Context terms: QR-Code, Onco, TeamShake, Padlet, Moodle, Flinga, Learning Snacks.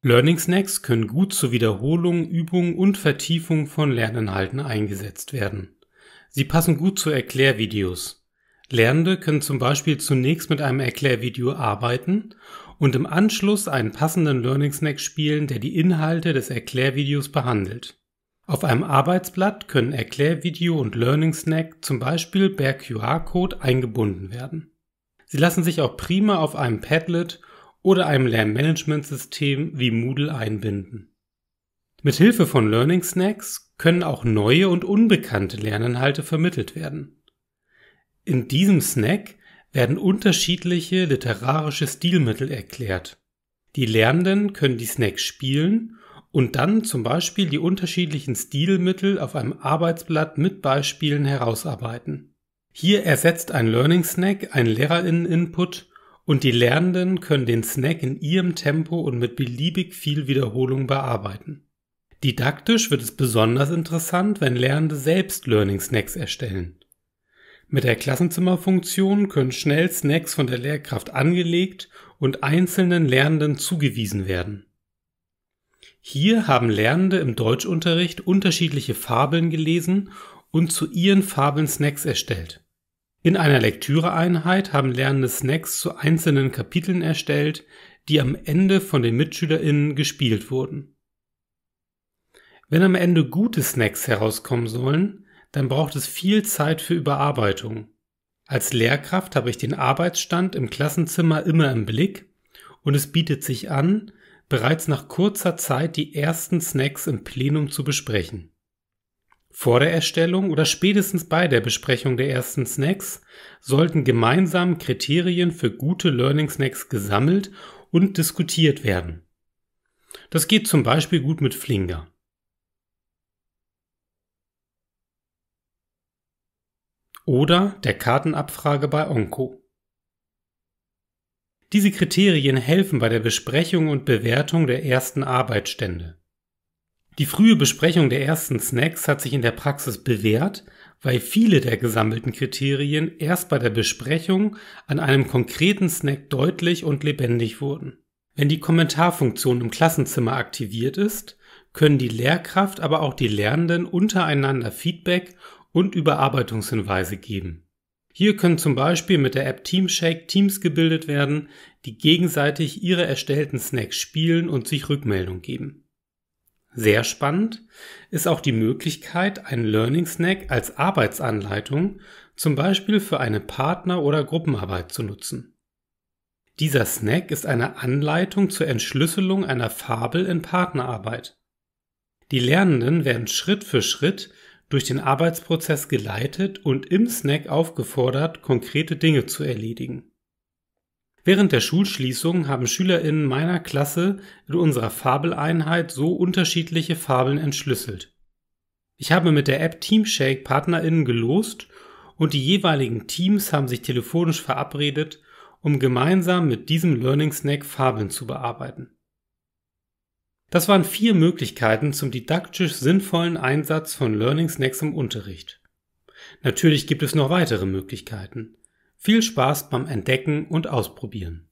Learning Snacks können gut zur Wiederholung, Übung und Vertiefung von Lerninhalten eingesetzt werden. Sie passen gut zu Erklärvideos. Lernende können zum Beispiel zunächst mit einem Erklärvideo arbeiten und im Anschluss einen passenden Learning Snack spielen, der die Inhalte des Erklärvideos behandelt. Auf einem Arbeitsblatt können Erklärvideo und Learning Snack zum Beispiel per QR-Code eingebunden werden. Sie lassen sich auch prima auf einem Padlet oder einem Lernmanagementsystem wie Moodle einbinden. Mit Hilfe von Learning Snacks können auch neue und unbekannte Lerninhalte vermittelt werden. In diesem Snack werden unterschiedliche literarische Stilmittel erklärt. Die Lernenden können die Snacks spielen und dann zum Beispiel die unterschiedlichen Stilmittel auf einem Arbeitsblatt mit Beispielen herausarbeiten. Hier ersetzt ein Learning Snack einen LehrerInnen-Input und die Lernenden können den Snack in ihrem Tempo und mit beliebig viel Wiederholung bearbeiten. Didaktisch wird es besonders interessant, wenn Lernende selbst Learning Snacks erstellen. Mit der Klassenzimmerfunktion können schnell Snacks von der Lehrkraft angelegt und einzelnen Lernenden zugewiesen werden. Hier haben Lernende im Deutschunterricht unterschiedliche Fabeln gelesen und zu ihren Fabeln Snacks erstellt. In einer Lektüreeinheit haben Lernende Snacks zu einzelnen Kapiteln erstellt, die am Ende von den MitschülerInnen gespielt wurden. Wenn am Ende gute Snacks herauskommen sollen, dann braucht es viel Zeit für Überarbeitung. Als Lehrkraft habe ich den Arbeitsstand im Klassenzimmer immer im Blick und es bietet sich an, bereits nach kurzer Zeit die ersten Snacks im Plenum zu besprechen. Vor der Erstellung oder spätestens bei der Besprechung der ersten Snacks sollten gemeinsam Kriterien für gute Learning Snacks gesammelt und diskutiert werden. Das geht zum Beispiel gut mit Flinga. Oder der Kartenabfrage bei Onco. Diese Kriterien helfen bei der Besprechung und Bewertung der ersten Arbeitsstände. Die frühe Besprechung der ersten Snacks hat sich in der Praxis bewährt, weil viele der gesammelten Kriterien erst bei der Besprechung an einem konkreten Snack deutlich und lebendig wurden. Wenn die Kommentarfunktion im Klassenzimmer aktiviert ist, können die Lehrkraft, aber auch die Lernenden untereinander Feedback und Überarbeitungshinweise geben. Hier können zum Beispiel mit der App TeamShake Teams gebildet werden, die gegenseitig ihre erstellten Snacks spielen und sich Rückmeldung geben. Sehr spannend ist auch die Möglichkeit, einen Learning Snack als Arbeitsanleitung, zum Beispiel für eine Partner- oder Gruppenarbeit zu nutzen. Dieser Snack ist eine Anleitung zur Entschlüsselung einer Fabel in Partnerarbeit. Die Lernenden werden Schritt für Schritt durch den Arbeitsprozess geleitet und im Snack aufgefordert, konkrete Dinge zu erledigen. Während der Schulschließung haben SchülerInnen meiner Klasse in unserer Fabeleinheit so unterschiedliche Fabeln entschlüsselt. Ich habe mit der App TeamShake PartnerInnen gelost und die jeweiligen Teams haben sich telefonisch verabredet, um gemeinsam mit diesem Learning Snack Fabeln zu bearbeiten. Das waren 4 Möglichkeiten zum didaktisch sinnvollen Einsatz von Learning Snacks im Unterricht. Natürlich gibt es noch weitere Möglichkeiten. Viel Spaß beim Entdecken und Ausprobieren!